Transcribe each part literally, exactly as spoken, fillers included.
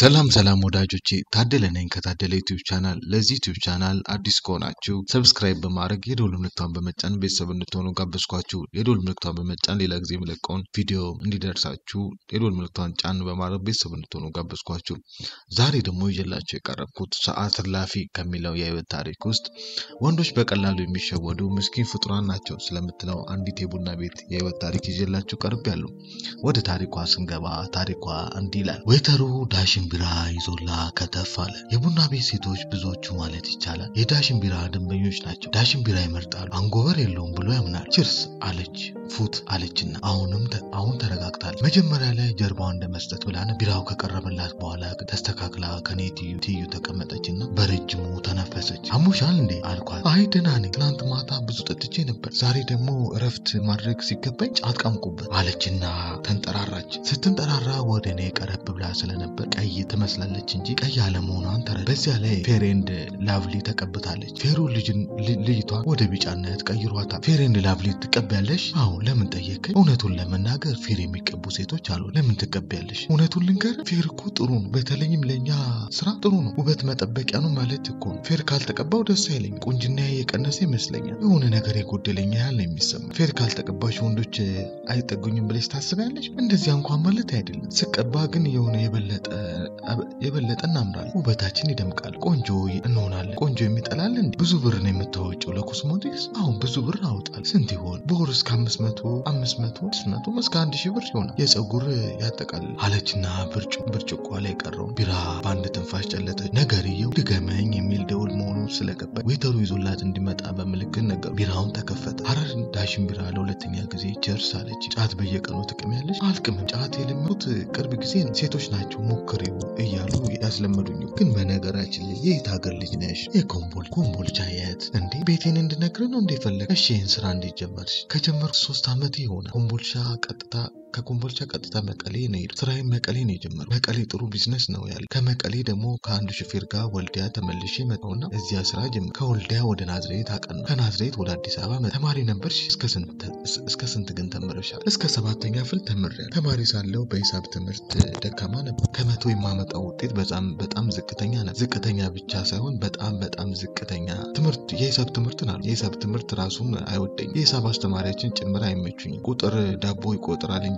سلام سلام وداجوچي تادله نينكا تادله يوتيوب چانل لزي يوتيوب چانل አዲስ ከሆናችሁ ሰብስክራይብ በማድረግ የዶል ምልክቷን በመጫን ቤተሰብነቱን ጋብዝኳችሁ የዶል ምልክቷን በመጫን ሌላ ጊዜ መልቀውን ቪዲዮ እንዲደርሳችሁ የዶል ምልክቷን ጫን በማድረግ ቤተሰብነቱን ጋብዝኳችሁ ዛሬ ደግሞ ይዤላችሁ የቀረብኩት ሰዓት ላፊ ከሚለው የህይወት ታሪክ ውስጥ ወንዶች በቀላሉ የሚሸወዱ ምስኪን ፍጡራን ናቸው ስለምትለው አንዲት የቡና ቤት የህይወት ታሪክ ይዤላችሁ ቀርቤያለሁ ወደ ታሪኳ ስንገባ ታሪኳ እንዲላል ወይተሩ ዳሽ ቢራይ ዞላ ከተፋለ የቡና ቤት ሴቶች ብዙዎቹ ማለት ይቻላል የዳሽን ቢራ ደንበኞች ናቸው ዳሽን ቢራ ይመርጣሉ አንጎበር የለውም ብሎ ያምናል ቺርስ አለች ፉት አለችና አሁንም አሁን ተረጋግታለች መጀመሪያ ላይ ጀርባዋን እንደመስጠት ብላ ቢራው ከቀረበላት በኋላ ተስተካክላ ከኔቲ ዩቲዩ ተቀመጠችና በረጅሙ ተነፈሰች አሙሻል እንዴ አልኳት አይ ደህና ነኝ ትናንት ማታ ብዙ ጠጥቼ ነበር ዛሬ ደግሞ እረፍት ማድረግ ሲገባኝ ጫት ቃምኩበት አለችና ተንጠራራች ስትንጠራራ ወደኔ ቀረብ ብላ ስለነበር የተመስላለች እንጂ ቀይ አለመሆኗን ተረዳ በዚያ ላይ ፌሬንድ ላቭሊ ተቀብታለች ፌሩ ልጅቷን ወደ ቢጫነት ቀይሯታል ፌሬንድ ላቭሊ ተቀበለሽ አው ለምን ጠየከኝ እውነቱን ለመናገር ፌር የሚቀቡ ሴቶች አሉ ለምን ተቀበለሽ እውነቱን ልንገር ፌር እኮ ጥሩ ነው በተለይም ለኛ ስራ ጥሩ ነው ውበት መጠበቂያ ነው ማለት እኮ ፌር ካልተቀባው ደስ አይለኝ ቁንጅና የቀነሰ ይመስለኛል የሆነ ነገር የጎደለኝ ያህል ነው የሚሰማ ፌር ካልተቀባሽ ወንዶች አይጠጉኝም ብለሽ ታስባለሽ እንደዚህ እንኳን ማለት አይደለም ስቀባ ግን የሆነ የበለጠ የበለጠና አምራል ውበታችን ይደምቃል ቆንጆ እንሆናለን ቆንጆ የሚጠላል እንዴ ብዙ ብር ነው የምታወጪው ለኮስሞቲክስ አሁን ብዙ ብር አውጣል ስንት ይሆን ቦርስ ከአምስት መቶ አምስት መቶ እስከ አንድ ሺህ ብር ይሆናል የፀጉር ያጠቃል አለችና ብርጭ ብርጭቆ ላይ ቀረው ቢራ ባንድ ተንፋሽ ጨለጠ ነገርየው ድገመኝ የሚል ደውል መሆኑ ስለገባኝ ወይተሩ ይዞላት እንዲመጣ በመልክት ነገር ቢራውን ተከፈተ አረ ዳሽን ቢራ ለሁለተኛ ጊዜ ቸርስ አለች ጫት በየቀኑ ትቀሚያለሽ አልቅም ጫት የለምኩት ቅርብ ጊዜ ሴቶች ናቸው ሞክሪ እያሉ ያስለመዱኝ ግን በነገራችን ላይ የታገር ልጅ ነሽ የኮምቦል ኮምቦል ቻያት እንዴ ቤቴን እንድነግር ነው እንደፈለክ እሺ እንስራ እንድጀምርሽ ከጀመርኩ ሶስት አመት ይሆናል ኮምቦልሻ ቀጥታ ከኮምቦልቻ ቀጥታ መቀሌ ነኝ ስራዬ መቀሌ ነው ጀመረ መቀሌ ጥሩ ቢዝነስ ነው ያለ ከመቀሌ ደግሞ ከአንዱ ሹፌር ጋር ወልዲያ ተመልሼ መጣውና እዚያ ስራ ጀመረ ከወልዲያ ወደ ናዝሬት አቀና ከናዝሬት ወደ አዲስ አበባ ተማሪ ነበርሽ እስከ ስንት እስከ ስንት ግን ተመረሻል እስከ ሰባተኛ ክፍል ተመረሻል ተማሪ ሳለው በሂሳብ ትምህርት ደካማ ነበር ከመቶ የማመጣው ውጤት በጣም በጣም ዝቅተኛ ነበር ዝቅተኛ ብቻ ሳይሆን በጣም በጣም ዝቅተኛ ትምህርት የሂሳብ ትምህርት ነው የሂሳብ ትምህርት ራሱን አይወደኝ የሂሳብ አስተማሪያችን ጭምራ አይመቹኝ ቁጥር ዳቦ ይቆጥራል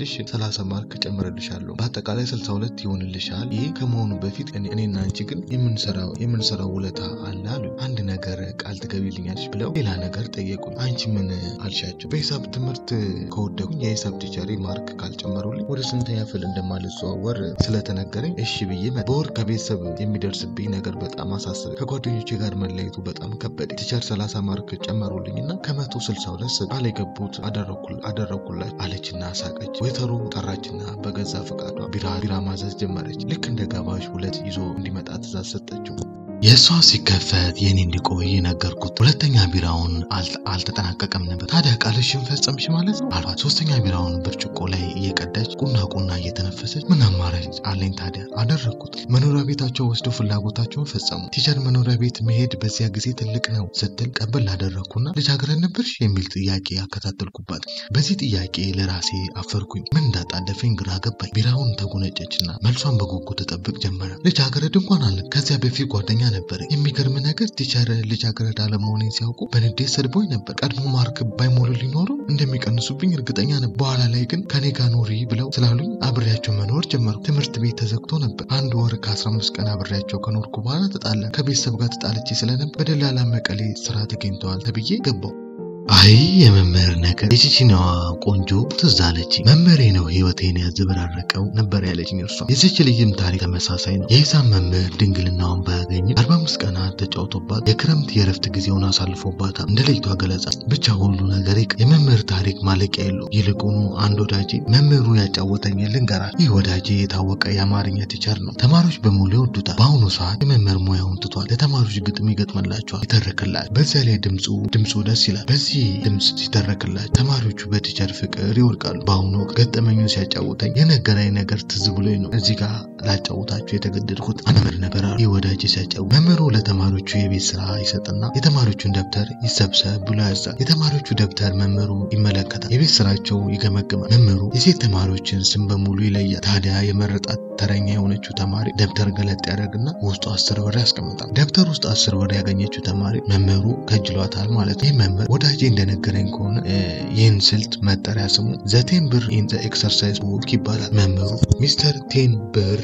ልሽ ሰላሳ ማርክ ጨምረልሻለሁ በአጠቃላይ ስልሳ ሁለት ይሆንልሻል ይሄ ከመሆኑ በፊት እኔና አንቺ ግን የምንሰራው የምንሰራው ለታ አላሉ አንድ ነገር ቃል ትገቢልኛልሽ ብለው ሌላ ነገር ጠየቁኝ አንቺ ምን አልሻችሁ በሂሳብ ትምህርት ከወደኩኝ የሂሳብ ቲቸሪ ማርክ ካልጨመሩልኝ ወደ ስንተኛ ክፍል እንደማልዘዋወር ስለተነገረኝ እሺ ብዬ በወር ከቤተሰብ የሚደርስብኝ ነገር በጣም አሳሰበኝ ከጓደኞቼ ጋር መለየቱ በጣም ከበደ ቲቸር ሰላሳ ማርክ ጨመሩልኝና ከመቶ ስልሳ ሁለት ቃል የገቡት አደረኩል አደረኩላች አለችና ሳቀች ወይተሩ ተራችና በገዛ ፈቃዷ ቢራ ቢራ ማዘዝ ጀመረች ልክ እንደጋባሽ ሁለት ይዞ እንዲመጣ ተዛዝ ሰጠችው የሷ ሲከፈት የኔ እንዲቆይ ነገርኩት ሁለተኛ ቢራውን አልተጠናቀቀም ነበር ታዲያ ቃልሽን ፈጸምሽ ማለት አልባት ሶስተኛ ቢራውን ብርጭቆ ላይ እየቀዳች ቁና ቁና እየተነፈሰች ምን አማራጭ አለኝ ታዲያ አደረኩት መኖሪያ ቤታቸው ወስደው ፍላጎታቸውን ፈጸሙ ቲቸር መኖሪያ ቤት መሄድ በዚያ ጊዜ ትልቅ ነው ስትል ቀበል አደረኩና ልጅ አገረን ነበርሽ የሚል ጥያቄ አከታተልኩባት በዚህ ጥያቄ ለራሴ አፈርኩኝ ምን እንዳጣደፈኝ ግራ ገባኝ ቢራውን ተጎነጨችና መልሷን በጉጉት ተጠብቅ ጀመረ ልጅ አገረድ እንኳን አለ ከዚያ በፊት ጓደኛ ነበር የሚገርም ነገር ቲቸር ልጅ አገረዳ ለመሆኔን ሲያውቁ በንዴት ሰድቦኝ ነበር ቀድሞ ማርክ ባይሞሉልኝ ኖሮ እንደሚቀንሱብኝ እርግጠኛ ነበር በኋላ ላይ ግን ከኔ ጋር ኖሪ ብለው ስላሉኝ አብሬያቸው መኖር ጀመርኩ ትምህርት ቤት ተዘግቶ ነበር አንድ ወር ከአስራ አምስት ቀን አብሬያቸው ከኖርኩ በኋላ ተጣላን ከቤተሰብ ጋር ተጣልቼ ስለነበር በደላላ መቀሌ ስራ ተገኝቷል ተብዬ ገባሁ أي ممرناك يجتينا كونجو تزالتي ممرينو هي وتيني الزبرة الركو نبرة لجني رصا يجتلي جم تاريخ مساسين يسام ممر دينغل نام بعدين أربعة مسكنا تجاوتو بعد يكرم تيرفت جزيونا سالفو بعدا ندلك تواجلزا بتشاولنا غريك ممر تاريخ مالك إلو يلقونو عندو داجي ممرو يجاوتني لينغرا يهو داجي يتهوك أي مارين يتجارنو تمارش بموليو دودا باونو ساعة ممر موياون تطوال تمارش قط ميقط ملأشوا يترك الله بس عليه دمسو دمسو داسيلا بس دمس تترك الله تمارج بيت جرفك ريوركال باونو قد أمين سيجاوتين ينقرأي نقر تزبولينو نزيقا لا جاوتاك يتقدر خد أنا مرنا قرار يوداجي سيجاو ممرو لتمارج يبسرها يستنا يتمارج دبتر يسبسا بلازا يتمارج دبتر ممرو يملكتا يبسرها جو يقمقما ممرو يسي تمارج سنبمولو إليا تاديا يمرت أترين يونيشو تماري دبتر غلط يارقنا وستو أسر ورأس كمتا دبتر وستو أسر ورأيغنيشو تماري ممرو كجلواتال مالتا يممر وداجي عندنا كرين كون ينسلت ما تراسمون زاتين بر إنت إكسرسايز وكي بالا ممر مستر تين بر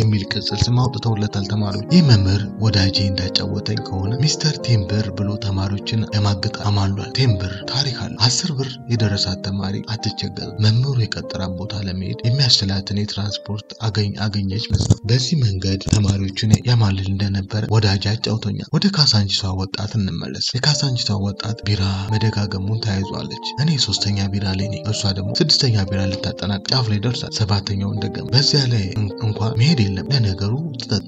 يميل كسل سماو تطول لتالتمارو يممر وداجين دا جاوتين كون مستر تين بر بلو تمارو جن اماقت عمالوال تين بر تاريخال عصر بر يدرسات تماري عتجقل ممر يكتر عبوت عالميد يمياشتلاتني ترانسبورت اغين اغين يجمز بزي منغاد تمارو جن يمال لندن بر وداجات جاوتين ودكاسانجي ساوات آت النمالس دكاسانجي ساوات آت بيرا መደጋገሙን ታይዟለች እኔ ሶስተኛ ቢራ ላይ ነኝ እሷ ደግሞ ስድስተኛ ቢራ ልታጠናቅ ጫፍ ላይ ደርሳለች ሰባተኛውን ደግሞ በዚያ ላይ እንኳን መሄድ የለም ለነገሩ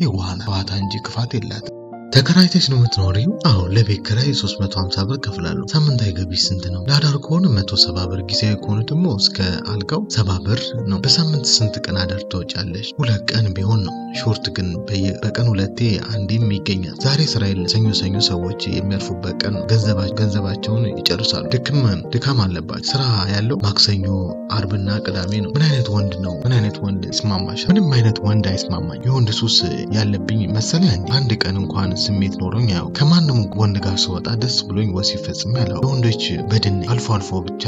ይዋሃና ዋታ እንጂ ክፋት የላት ተከራይተሽ ነው የምትኖሪው? አዎ ለቤት ክራይ ሶስት መቶ ሃምሳ ብር ከፍላለሁ። ሳምንታዊ ገቢ ስንት ነው? ለአዳር ከሆነ መቶ ሰባ ብር፣ ጊዜያዊ ከሆነ ደግሞ እስከ አልጋው ሰባ ብር ነው። በሳምንት ስንት ቀን አዳር ትወጫለሽ? ሁለት ቀን ቢሆን ነው። ሾርት ግን በቀን ሁለቴ አንዴም ይገኛል። ዛሬ ስራ የለም። ሰኞ ሰኞ ሰዎች የሚያርፉበት ቀን ገንዘባቸው ገንዘባቸውን ይጨርሳሉ። ድክም ድካም አለባቸው። ስራ ያለው ማክሰኞ አርብና ቅዳሜ ነው። ምን አይነት ወንድ ነው? ምን አይነት ወንድ ይስማማሻል? ምንም አይነት ወንድ አይስማማኝ። የወንድ ሱስ ያለብኝ መሰለኝ። አንድ ቀን እንኳን ስሜት ኖሮኝ ያው ከማንም ወንድ ጋር ሰውጣ ደስ ብሎኝ ወሲፈጽም ያለው ወንዶች በድን አልፎ አልፎ ብቻ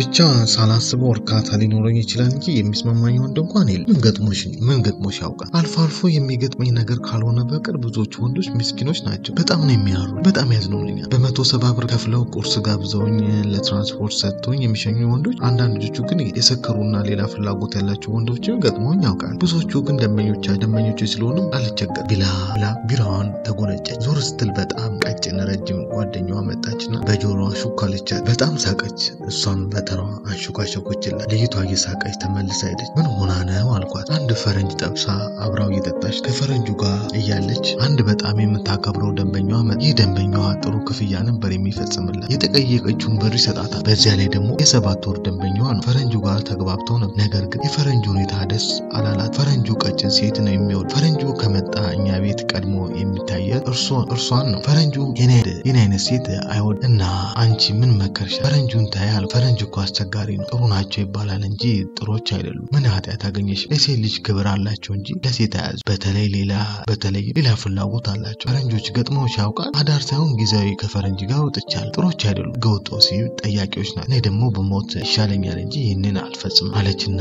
ብቻ ሳላስበው እርካታ ሊኖረኝ ይችላል እንጂ የሚስማማኝ ወንድ እንኳን የለም። ምን ገጥሞሽ ምን ገጥሞሽ ያውቃል? አልፎ አልፎ የሚገጥመኝ ነገር ካልሆነ በቀር ብዙዎች ወንዶች ምስኪኖች ናቸው። በጣም ነው የሚያሩ፣ በጣም ያዝኑልኛል። በመቶ ሰባ ብር ከፍለው ቁርስ ጋብዘውኝ ለትራንስፖርት ሰጥቶኝ የሚሸኙ ወንዶች፣ አንዳንድ ልጆች ግን የሰከሩና ሌላ ፍላጎት ያላቸው ወንዶችም ገጥሞኝ ያውቃል። ብዙዎቹ ግን ደመኞች ደመኞች ስለሆኑ አልቸገርም። ቢላ ቢላ ቢራዋን ተጎነጨች። ዞር ስትል በጣም ቀጭን ረጅም ጓደኛዋ መጣችና በጆሮዋ ሹክ አለቻት። በጣም ሳቀች። እሷም ተራው አንሽቋሽቆችላ ለይቷ እየሳቀች ተመልሳ ሄደች። ምን ሆና ነው አልኳት። አንድ ፈረንጅ ጠብሳ አብራው እየጠጣች ከፈረንጁ ጋር እያለች አንድ በጣም የምታከብረው ደንበኛዋ መጣ። ይህ ደንበኛዋ ጥሩ ክፍያ ነበር የሚፈጽምላት። የተቀየቀችውን ብር ሰጣታ። በዚያ ላይ ደግሞ የሰባት ወር ደንበኛዋ ነው። ፈረንጁ ጋር ተግባብተው ነበር። ነገር ግን የፈረንጁ ሁኔታ ደስ አላላት። ፈረንጁ ቀጭን ሴት ነው የሚወድ። ፈረንጁ ከመጣ እኛ ቤት ቀድሞ የሚታየው እርሷ እርሷን ነው። ፈረንጁ የኔድ የኔን ሴት አይወድ እና አንቺ ምን መከርሻ? ፈረንጁን ታያል። ፈረንጁ አስቸጋሪ ነው። ጥሩ ናቸው ይባላል እንጂ ጥሮች አይደሉም። ምን ኃጢያት አገኘሽ? ለሴት ልጅ ክብር አላቸው እንጂ ለሴት ያዝ በተለይ ሌላ በተለይ ሌላ ፍላጎት አላቸው። ፈረንጆች ገጥመው ያውቃል? አዳር ሳይሆን ጊዜያዊ ከፈረንጅ ጋር ወጥቻለሁ። ጥሮች አይደሉም። ገውጠው ሲዩ ጠያቂዎች ናቸው። እኔ ደግሞ በሞት ይሻለኛል እንጂ ይህንን አልፈጽም አለችና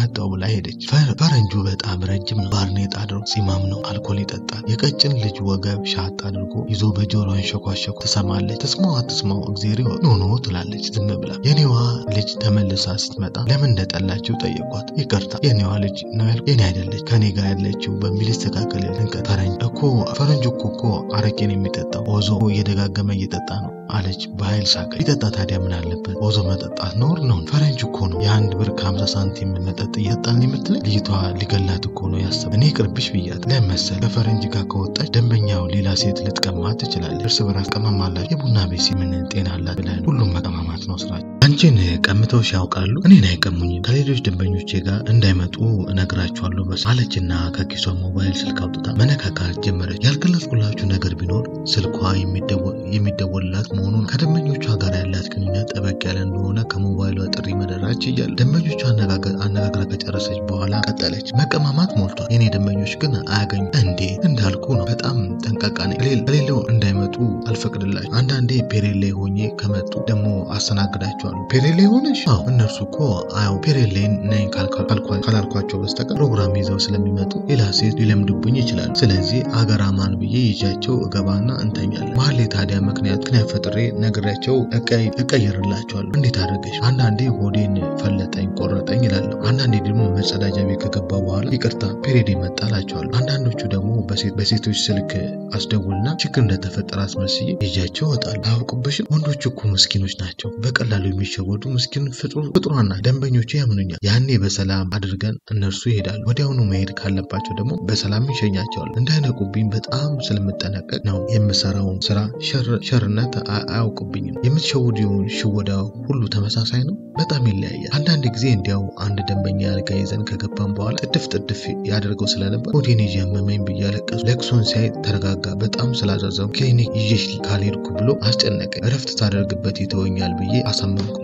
መጣው ብላ ሄደች። ፈረንጁ በጣም ረጅም ነው። ባርኔጣ አድርጎ ሲማም ነው። አልኮል ይጠጣል። የቀጭን ልጅ ወገብ ሻጥ አድርጎ ይዞ በጆሮዋን ሸኳሸኩ። ትሰማለች። ተስማው አትስማው እግዚአብሔር ነው ነው ትላለች ዝም ብላ። የኔዋ ልጅ ተመልሳ ስትመጣ ለምን እንደጠላችሁ ጠየቅኳት። ይቅርታ የኔዋ ልጅ ነው ያልኩ የኔ አይደለች ከኔ ጋር ያለችው በሚል ተካከለ። ፈረንጅ እኮ ፈረንጅ እኮ እኮ አረቄን የሚጠጣው ወዞ እየደጋገመ እየጠጣ ነው አለች በኃይል ሳቀ። ይጠጣ ታዲያ ምን አለበት? ወዞ መጠጣት ነውር ነው። ፈረንጅ እኮ ነው የአንድ ብር ከሃምሳ ሳንቲም መጠጥ እየጠጣን የምትል ልጅቷ ሊገላት እኮ ነው ያሰበ። እኔ ቅርብሽ ብያት ለመሰለ በፈረንጅ ጋር ከወጣች ደንበኛው ሌላ ሴት ልትቀማት ትችላለች። እርስ በራስ ቀማማላች። የቡና ቤት ምን ጤና አላት ብለን ሁሉም መቀማማት ነው ስራ። አንቺን ቀምተው ያውቃሉ? እኔን አይቀሙኝም። ከሌሎች ደንበኞቼ ጋር እንዳይመጡ እነግራቸዋለሁ በስ አለችና ከኪሷ ሞባይል ስልክ አውጥታ መነካካት ጀመረች። ያልገለጽኩላችሁ ነገር ቢኖር ስልኳ የሚደወል የሚደወልላት መሆኑን ከደንበኞቿ ጋር ያላት ግንኙነት ጠበቅ ያለ እንደሆነ ከሞባይሏ ጥሪ መደረጃ ይያል። ደንበኞቿ አነጋገር አነጋገር ከጨረሰች በኋላ ቀጠለች። መቀማማት ሞልቷል። የኔ ደንበኞች ግን አያገኙ እንዴ እንዳልኩ ነው። በጣም ጠንቃቃ ነኝ። ሌላው እንዳይመጡ አልፈቅድላችሁ። አንዳንዴ ፔሬሌ ሆኜ ከመጡ ደግሞ አሰናግዳቸዋለሁ። پیرلیونش آو نرسوکو آو پیرلین نه کار کار کار کار کار کار چو بسته کار برنامه زاو سلامی ماتو ایلاسی دیلم دوبونی چلان سلزی آگر آمان بیی جای چو گوانا انتمیال مالی تادیا مکنیات کنه فتره نگر چو اکای اکایر لاتوال اندی تارگش آن اندی گودین فلتا این کرد اینگلالو آن اندی دیمو مساله جایی که کبابوال بیکرتا پیرلی مات لاتوال آن اندو چودمو بسیت بسیتوش سلک استقبال نه چکن داده فتره اسمسی جای چو اتال آو کبش من رو چکو مسکینوش ناتو بک اللهی میشود مسکین فتر فترانه دنبنیوچی هم نیا یعنی به سلام ادرگان نرسویه دال و دیو نمیر کالا پاچودمو به سلامی شنیا چال انداین کوبین بهت آم سلامت تنکت نام یم سراغون سراغ شر شر نت آو کوبین یم شودیون شودا خلو تماس ساینو بتاملایه انداین دکزین دیو آن دنبنیار کایزن کجپام بالا تفت تفی یادرگو سلام با اونی جام مین بیالک لکسون سعی ترگاگا بهت آم سلام زم که اینی یجشی کالیر کوبلو هست نکه رفت ترگب بهتی تو اینیال بیه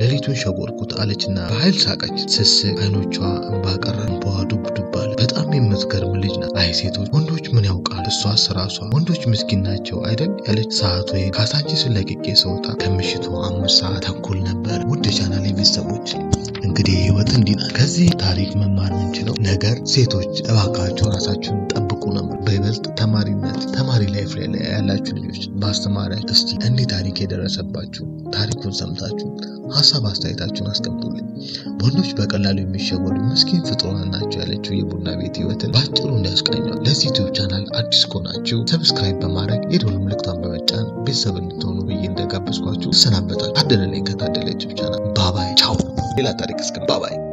للیتون شغور کت آلت نه باید ساکت سس اینو چه باکران با دوب دوبال بهت آمین مذکر ملیج نه عیسی تو وندوچ منیاو کار سواس راسوا وندوچ مسکین نه چو ایران آلت ساعتوی کاسانچی سلگی کیس اوتا کمیش تو آموز ساعت هم کل نبر وده چنالی بیست بودی انگریه وطن دینا کسی تاریخ من مارن چلو نگر سیتوچ واقع چوراسا چون تبکونم بیبست تماری نت تماری لفرله علت چلیوش باست ماره استی اندی تاریکی درست باچو تاریکون زمتاچو حساب است ایتاچون استم دولی. بندش به کلالی میشه ولی مسکین فطران ناچاله چوی بودن ویدیوهاتن. باچرون دستگیرن. لذیتو چانال آدرس کنچو. سابسکرایب بمارک. ایرولم لکتام به بچن. بیس سبنتونو بیین دگاب بسکوچو. سلام بذار. آدرس لینک تادله چوب چانال. بابای. چاو. ایلا تاریکس کن. بابای.